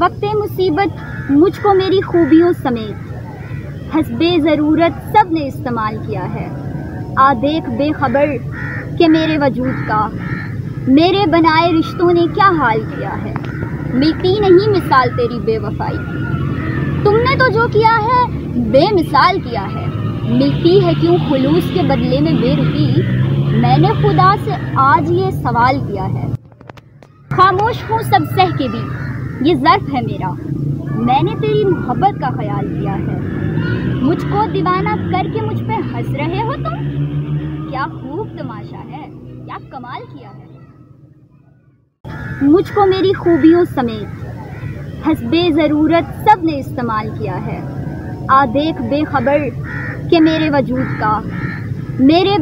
वक्ते मुसीबत मुझको मेरी खूबियों समेत हस्बे ज़रूरत सब ने इस्तेमाल किया है। आ देख बेखबर के मेरे वजूद का, मेरे बनाए रिश्तों ने क्या हाल किया है। मिलती नहीं मिसाल तेरी बेवफाई की, तुमने तो जो किया है बेमिसाल किया है। मिलती है क्यों खुलूस के बदले में बेरुखी, मैंने खुदा से आज ये सवाल किया है। खामोश हूँ सब सह के भी, ये ज़र्फ है मेरा, मैंने तेरी मोहब्बत का ख्याल किया है। मुझको दीवाना करके मुझ पे हंस रहे हो तुम, क्या खूब तमाशा है, क्या कमाल किया है। मुझको मेरी खूबियों समेत हस्बे ज़रूरत सब ने इस्तेमाल किया है। आ देख बेखबर के मेरे वजूद का, मेरे